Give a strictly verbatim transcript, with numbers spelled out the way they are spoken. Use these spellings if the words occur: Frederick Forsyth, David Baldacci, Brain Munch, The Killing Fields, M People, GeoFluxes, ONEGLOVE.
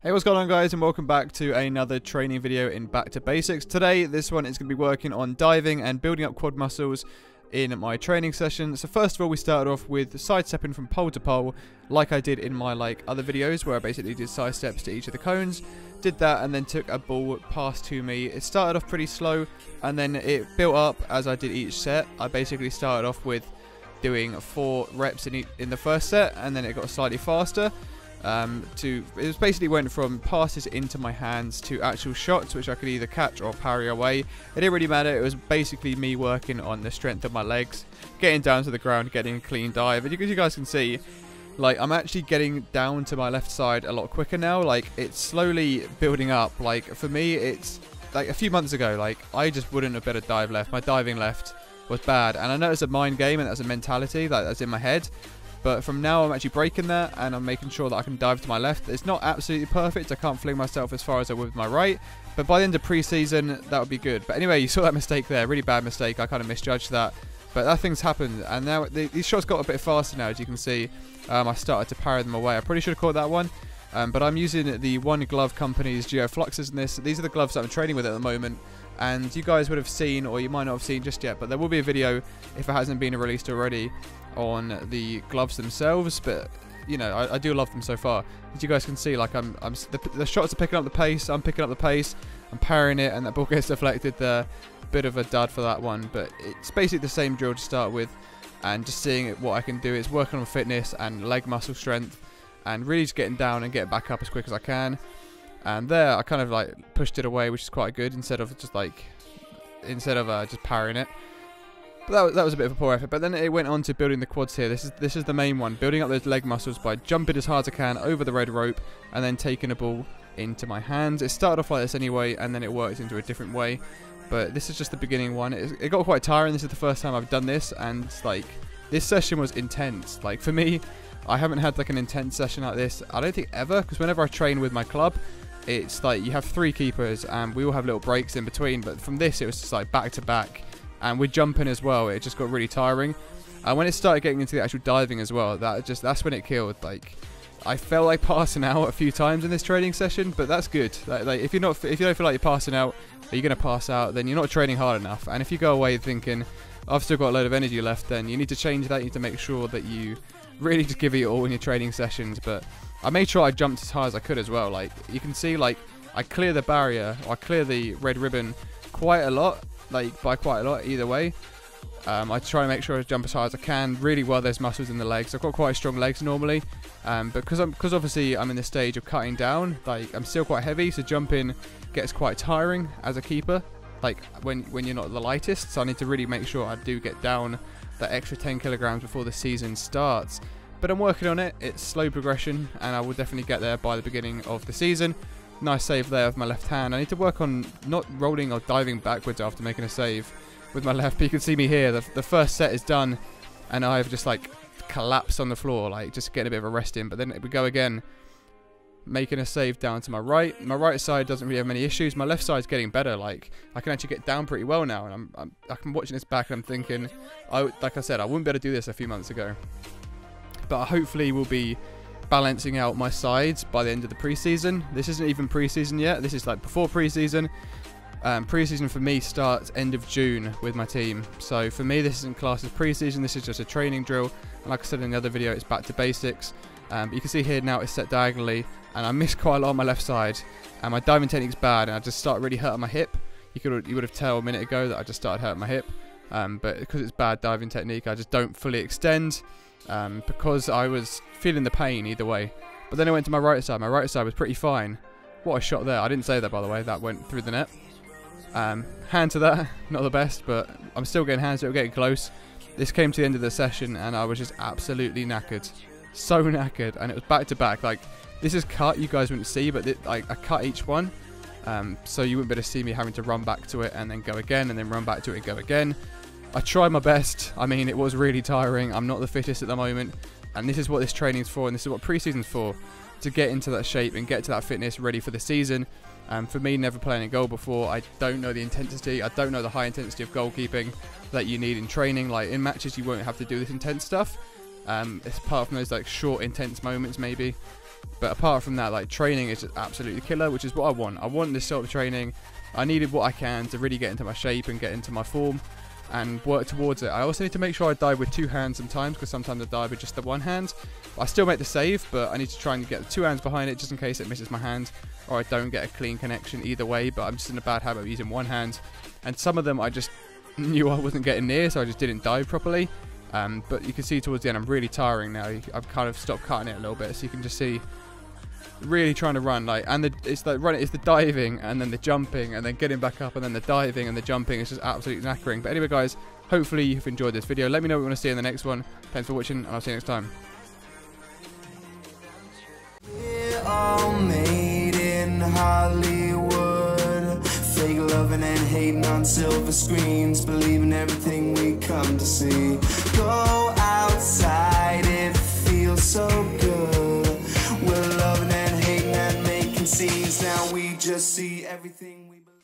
Hey, what's going on guys, and welcome back to another training video in Back to Basics. Today, this one is going to be working on diving and building up quad muscles in my training session. So first of all, we started off with sidestepping from pole to pole, like I did in my like other videos, where I basically did side steps to each of the cones. Did that and then took a ball past to me. It started off pretty slow, and then it built up as I did each set. I basically started off with doing four reps in, e in the first set, and then it got slightly faster. Um, to it was basically went from passes into my hands to actual shots, which I could either catch or parry away. It didn't really matter. It was basically me working on the strength of my legs, getting down to the ground, getting a clean dive. And as you guys can see, like I'm actually getting down to my left side a lot quicker now. Like it's slowly building up. Like for me, it's like a few months ago, like I just wouldn't have better dive left. My diving left was bad, and I know it's a mind game and that's a mentality that that's in my head. But from now, I'm actually breaking that, and I'm making sure that I can dive to my left. It's not absolutely perfect. I can't fling myself as far as I would with my right. But by the end of pre-season, that would be good. But anyway, you saw that mistake there. Really bad mistake. I kind of misjudged that. But that thing's happened. And now the, these shots got a bit faster now, as you can see. Um, I started to parry them away. I probably should have caught that one. Um, but I'm using the One Glove Company's GeoFluxes in this. These are the gloves that I'm training with at the moment. And you guys would have seen, or you might not have seen just yet, but there will be a video, if it hasn't been released already, on the gloves themselves. But you know, I, I do love them so far. As you guys can see, like I'm, I'm the, the shots are picking up the pace. I'm picking up the pace. I'm parrying it, and that ball gets deflected there. Bit of a dud for that one, but it's basically the same drill to start with, and just seeing what I can do is working on fitness and leg muscle strength, and really just getting down and getting back up as quick as I can. And there, I kind of like pushed it away, which is quite good instead of just like instead of uh, just parrying it. That, that was a bit of a poor effort, but then it went on to building the quads here. This is this is the main one, building up those leg muscles by jumping as hard as I can over the red rope and then taking a ball into my hands. It started off like this anyway, and then it worked into a different way. But this is just the beginning one. It, it got quite tiring. This is the first time I've done this, and like this session was intense. Like for me, I haven't had like an intense session like this, I don't think, ever, because whenever I train with my club, it's like you have three keepers, and we all have little breaks in between. But from this, it was just like back to back. And with jumping as well, it just got really tiring. And when it started getting into the actual diving as well, that just that's when it killed. Like I felt like passing out a few times in this training session, but that's good. Like, like if you're not, if you don't feel like you're passing out, or you're gonna pass out, then you're not training hard enough. And if you go away thinking I've still got a load of energy left, then you need to change that. You need to make sure that you really just give it all in your training sessions. But I made sure I jumped as high as I could as well. Like you can see, like I clear the barrier, or I clear the red ribbon quite a lot. Like by quite a lot either way. um, I try and make sure I jump as high as I can. Really well, there's muscles in the legs. I've got quite strong legs normally, um, but because I'm because obviously I'm in the stage of cutting down. Like I'm still quite heavy, so jumping gets quite tiring as a keeper. Like when when you're not the lightest, so I need to really make sure I do get down that extra ten kilograms before the season starts. But I'm working on it. It's slow progression, and I will definitely get there by the beginning of the season. Nice save there with my left hand. I need to work on not rolling or diving backwards after making a save with my left. But you can see me here. The, the first set is done, and I've just like collapsed on the floor, like just getting a bit of a rest in. But then we go again, making a save down to my right. My right side doesn't really have many issues. My left side's getting better. Like I can actually get down pretty well now, and I'm, I'm I'm watching this back, and I'm thinking, I like I said, I wouldn't be able to do this a few months ago. But I hopefully will be balancing out my sides by the end of the preseason. This isn't even preseason yet. This is like before preseason. Um, preseason for me starts end of June with my team. So for me, this isn't classed as preseason. This is just a training drill. And like I said in the other video, it's back to basics. Um, but you can see here now it's set diagonally, and I missed quite a lot on my left side. And my diving technique's bad, and I just started really hurting my hip. You could you would have told a minute ago that I just started hurting my hip. Um, but because it's bad diving technique, I just don't fully extend. Um, because I was feeling the pain either way. But then I went to my right side. My right side was pretty fine. What a shot there. I didn't say that, by the way. That went through the net. Um, hand to that. Not the best, but I'm still getting hands. It was getting close. This came to the end of the session, and I was just absolutely knackered. So knackered. And it was back to back. Like, this is cut. You guys wouldn't see, but it, like, I cut each one. Um, so you wouldn't be able to see me having to run back to it and then go again and then run back to it and go again. I tried my best. I mean, it was really tiring. I'm not the fittest at the moment. And this is what this training's for, and this is what preseason's for. To get into that shape and get to that fitness ready for the season. And um, for me, never playing a goal before, I don't know the intensity. I don't know the high intensity of goalkeeping that you need in training. Like, in matches, you won't have to do this intense stuff. Um, it's apart from those, like, short, intense moments, maybe. But apart from that, like, training is absolutely killer, which is what I want. I want this sort of training. I needed what I can to really get into my shape and get into my form and work towards it. I also need to make sure I dive with two hands sometimes, because sometimes I dive with just the one hand. I still make the save, but I need to try and get the two hands behind it just in case it misses my hand or I don't get a clean connection either way. But I'm just in a bad habit of using one hand, and some of them I just knew I wasn't getting near, so I just didn't dive properly. Um, but you can see towards the end I'm really tiring now. I've kind of stopped cutting it a little bit, so you can just see really trying to run, like, and the, it's like running, it's the diving and then the jumping and then getting back up and then the diving and the jumping. It's just absolutely knackering. But anyway, guys, hopefully you've enjoyed this video. Let me know what you want to see in the next one. Thanks for watching, and I'll see you next time. We're all made in Hollywood, fake loving and hating on silver screens, believing everything we come to see. Go outside, it feels so good. We're loving and hating and making scenes. Now we just see everything we believe.